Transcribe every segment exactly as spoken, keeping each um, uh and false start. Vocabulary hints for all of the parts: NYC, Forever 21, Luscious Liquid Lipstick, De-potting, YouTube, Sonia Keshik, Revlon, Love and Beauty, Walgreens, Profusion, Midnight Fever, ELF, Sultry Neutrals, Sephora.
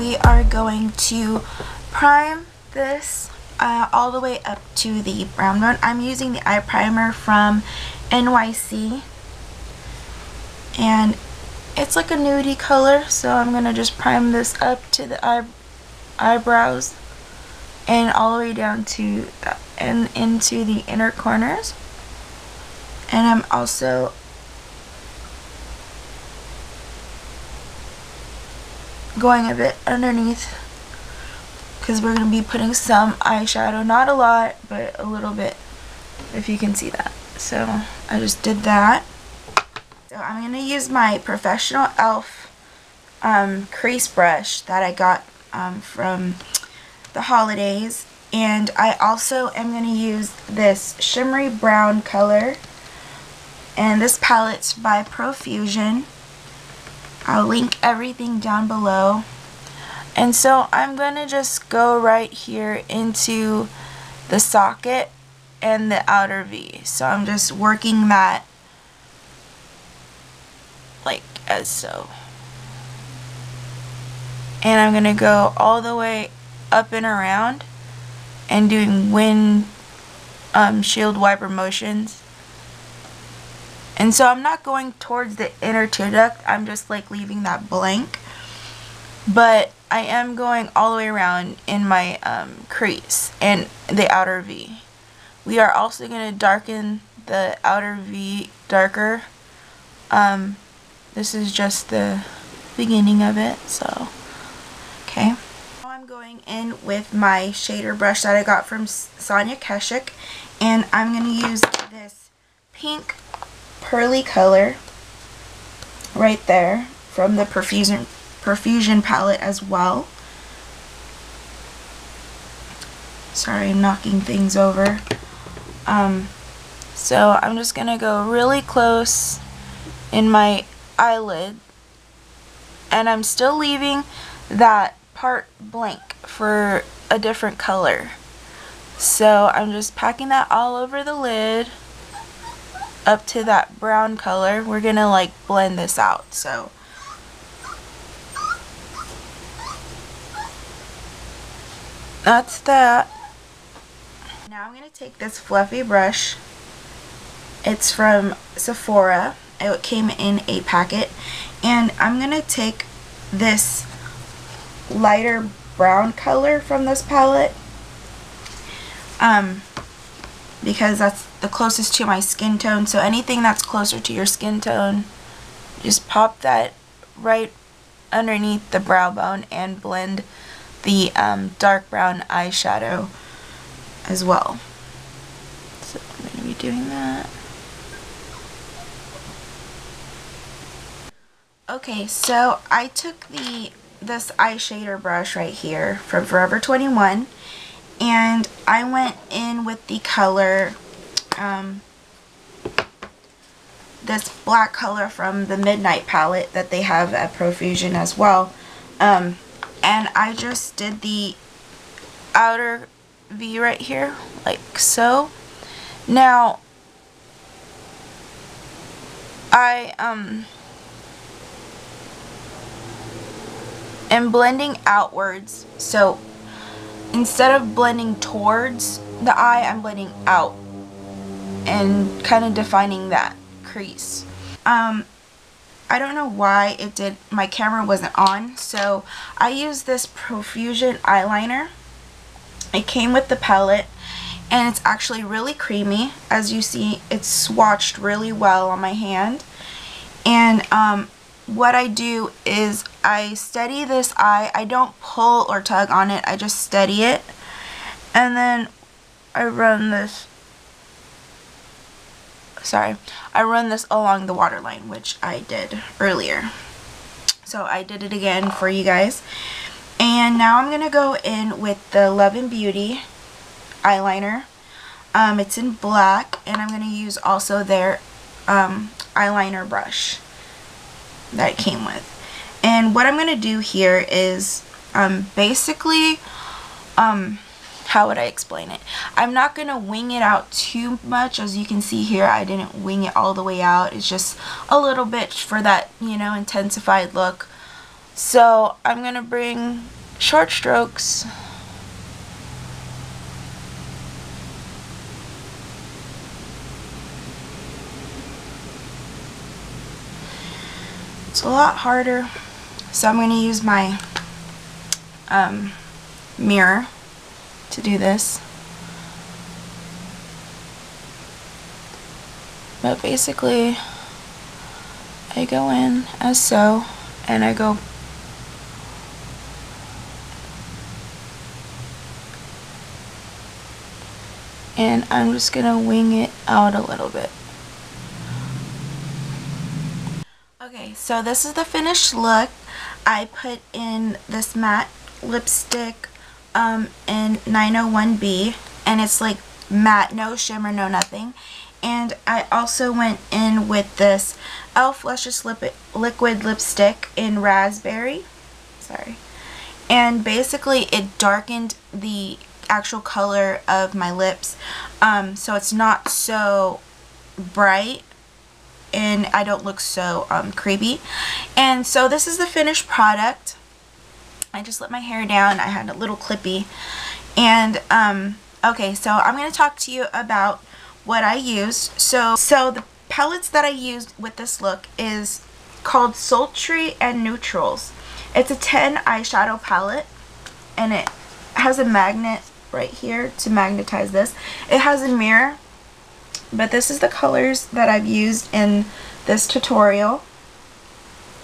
we are going to prime this uh, all the way up to the brown bone. I'm using the eye primer from N Y C, and it's like a nudie color, so I'm going to just prime this up to the eye eyebrows and all the way down to the, and into the inner corners. And I'm also going a bit underneath because we're going to be putting some eyeshadow, not a lot, but a little bit, if you can see that. So I just did that. So I'm going to use my professional E L F um, crease brush that I got um, from the holidays, and I also am going to use this shimmery brown color, and this palette's by Profusion. I'll link everything down below. And so I'm going to just go right here into the socket and the outer V. So I'm just working that like as so. And I'm going to go all the way up and around and doing wind um, shield wiper motions. And so I'm not going towards the inner tear duct, I'm just like leaving that blank. But I am going all the way around in my um, crease and the outer V. We are also going to darken the outer V darker. Um, this is just the beginning of it, so okay. Now I'm going in with my shader brush that I got from Sonia Keshik, and I'm going to use this pink pearly color right there from the Profusion Profusion palette as well. Sorry, I'm knocking things over. Um, so I'm just gonna go really close in my eyelid, and I'm still leaving that part blank for a different color. So I'm just packing that all over the lid up to that brown color. We're gonna like blend this out, so that's that. Now I'm gonna take this fluffy brush. It's from Sephora. It came in a packet, and I'm gonna take this lighter brown color from this palette um, because that's the closest to my skin tone. So anything that's closer to your skin tone, just pop that right underneath the brow bone and blend the um, dark brown eyeshadow as well. So I'm going to be doing that. Okay, so I took the this eye shader brush right here from Forever twenty-one, and I went in with the color, um, this black color from the Midnight palette that they have at Profusion as well. Um, and I just did the outer V right here, like so. Now, I um, am blending outwards, so instead of blending towards the eye, I'm blending out and kind of defining that crease. Um, I don't know why it did, my camera wasn't on, so I used this Profusion eyeliner. It came with the palette, and it's actually really creamy. As you see, it's swatched really well on my hand. And um, what I do is I steady this eye. I don't pull or tug on it, I just steady it, and then I run this sorry I run this along the waterline, which I did earlier, so I did it again for you guys. And now I'm gonna go in with the Love and Beauty eyeliner. Um, it's in black, and I'm gonna use also their um, eyeliner brush that it came with. And what I'm gonna do here is um, basically um, how would I explain it? I'm not gonna wing it out too much. As you can see here, I didn't wing it all the way out. It's just a little bit for that, you know, intensified look. So I'm gonna bring short strokes. It's a lot harder, so I'm going to use my um, mirror to do this. But basically, I go in as so, and I go and I'm just going to wing it out a little bit. Okay, so this is the finished look. I put in this matte lipstick um, in nine oh one B, and it's like matte, no shimmer, no nothing. And I also went in with this E L F Luscious Lip Liquid Lipstick in Raspberry. Sorry. And basically it darkened the actual color of my lips, um, so it's not so bright, and I don't look so um, creepy. And so this is the finished product. I just let my hair down. I had a little clippy. And um, okay, so I'm going to talk to you about what I used. So, so the palettes that I used with this look is called Sultry and Neutrals. It's a ten eyeshadow palette, and it has a magnet right here to magnetize this. It has a mirror. But this is the colors that I've used in this tutorial.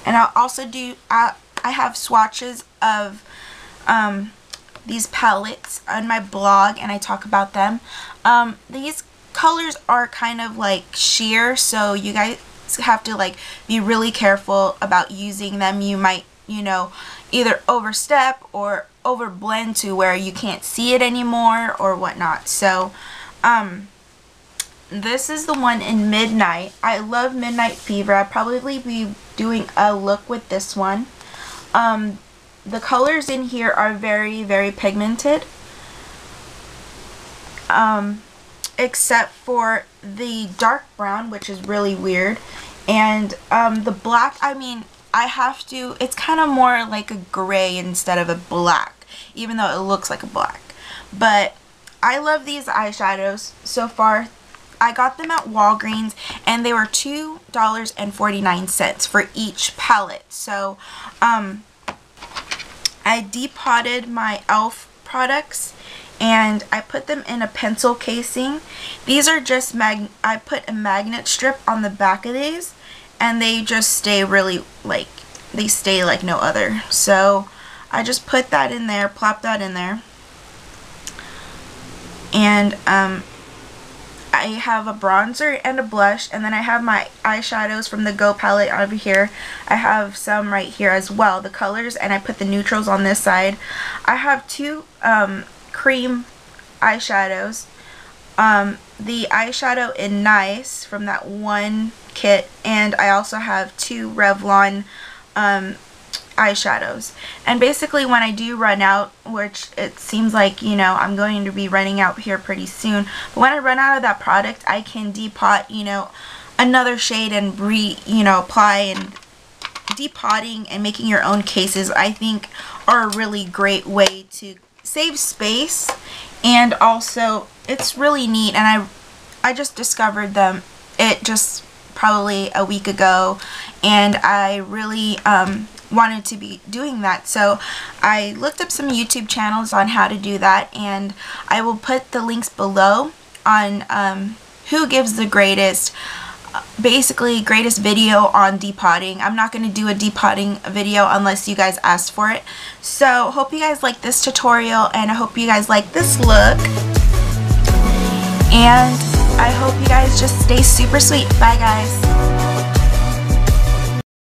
And I'll also do, I, I have swatches of um, these palettes on my blog, and I talk about them. Um, these colors are kind of like sheer, so you guys have to like be really careful about using them. You might, you know, either overstep or overblend to where you can't see it anymore or whatnot. So, um... this is the one in Midnight. I love Midnight Fever. I'll probably be doing a look with this one. Um, the colors in here are very, very pigmented. Um, except for the dark brown, which is really weird. And um, the black, I mean, I have to... It's kind of more like a gray instead of a black, even though it looks like a black. But I love these eyeshadows so far. I got them at Walgreens, and they were two dollars and forty-nine cents for each palette. So, um, I depotted my E L F products, and I put them in a pencil casing. These are just mag- I put a magnet strip on the back of these, and they just stay really, like, they stay like no other. So, I just put that in there, plop that in there, and, um, I have a bronzer and a blush, and then I have my eyeshadows from the Go palette over here. I have some right here as well, the colors, and I put the neutrals on this side. I have two um, cream eyeshadows. Um, the eyeshadow in N Y C from that one kit, and I also have two Revlon um, eyeshadows. And basically when I do run out, which it seems like, you know, I'm going to be running out here pretty soon, but when I run out of that product, I can depot, you know, another shade and re, you know, apply. And depotting and making your own cases, I think, are a really great way to save space, and also it's really neat. And I I just discovered them it just probably a week ago, and I really um wanted to be doing that. So I looked up some YouTube channels on how to do that, and I will put the links below on um, who gives the greatest uh, basically greatest video on depotting. I'm not going to do a depotting video unless you guys asked for it. So hope you guys like this tutorial, and I hope you guys like this look, and I hope you guys just stay super sweet. Bye guys.